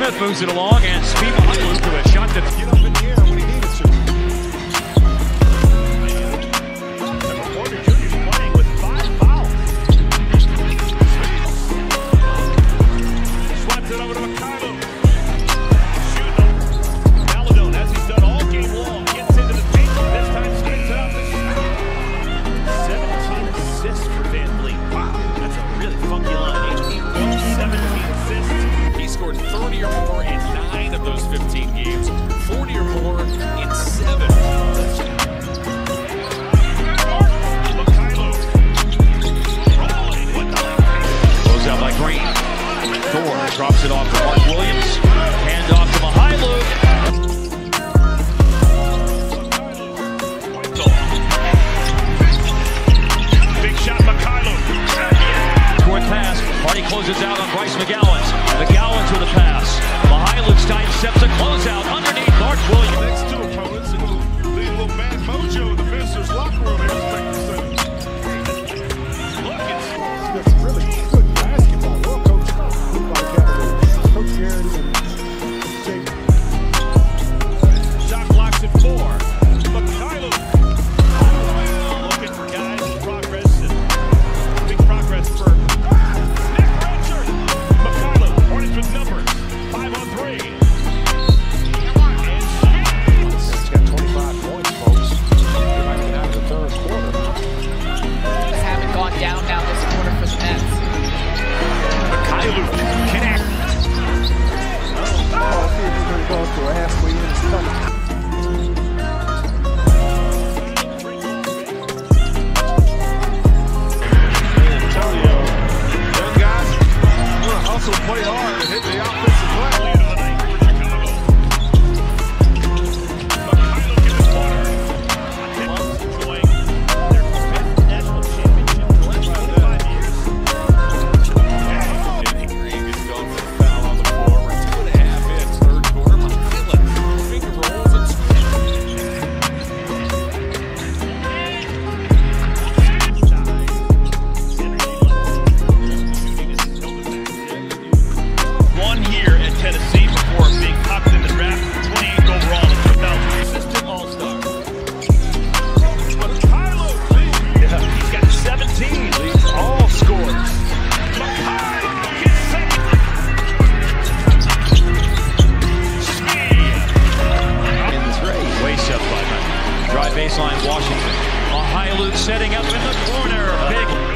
Smith moves it along, and Steve Mihailu to a shot that's get up in the air when he needed to. Number 40, Jr.'s playing with 5 fouls. Swaps it over to McAdoo. Shooting. Maladon, as he's done all game long, gets into the paint. This time, skates up. 17 assists for Van Blee. Wow, that's a really funky line. 18 goals, 17 assists. Scored 30 or more in 9 of those 15 games, 40 or more in 7. Mihailu, rolling with the left. Goes out by Green. Thor drops it off to Mark Williams. Hand off to Mihailu. Big shot, Mihailu. Short pass. Hardy closes out on Bryce McGowan. McGowan's with a pass. Mihailu steps a closeout underneath Mark Williams. Next two opponents, and the little bad mojo, the Visitors' locker room here is second. Look, it's really good basketball. Well, coach, Coach Garrett and Jake. Shot blocks at 4. Mihailu looking for guys in progress and big progress for. Play hard and hit the offensive play. Lead of the night for Chicago. Mihailu in the corner. Playing their 5th national championship in the last 25 years. Danny Green gets going for a foul on the floor. We're 2.5 in third quarter. Mihailu finger rolls and Tennessee before being popped in the draft, 28th overall in 2000. Assistant All-Star. Mihailu, he's got 17. He's all scored. Mihailu gets second. In this race. Waist up by Mihailu. Drive baseline, Washington. Mihailu setting up in the corner. Big.